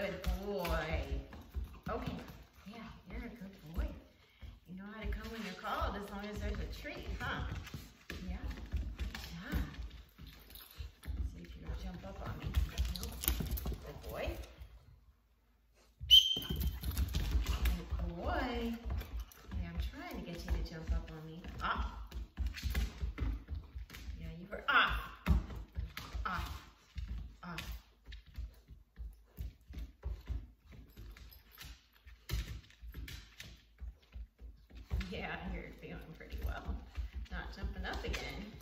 good boy. Okay, yeah, you're a good boy. You know how to come when you're called as long as there's a treat, huh? Yeah, good job. Let's see if you don't jump up on me. Nope. Good boy. Good boy. Yeah, I'm trying to get you to jump up on me. Ah. Yeah, you were off. Off. Off. Yeah, you're feeling pretty well. Not jumping up again.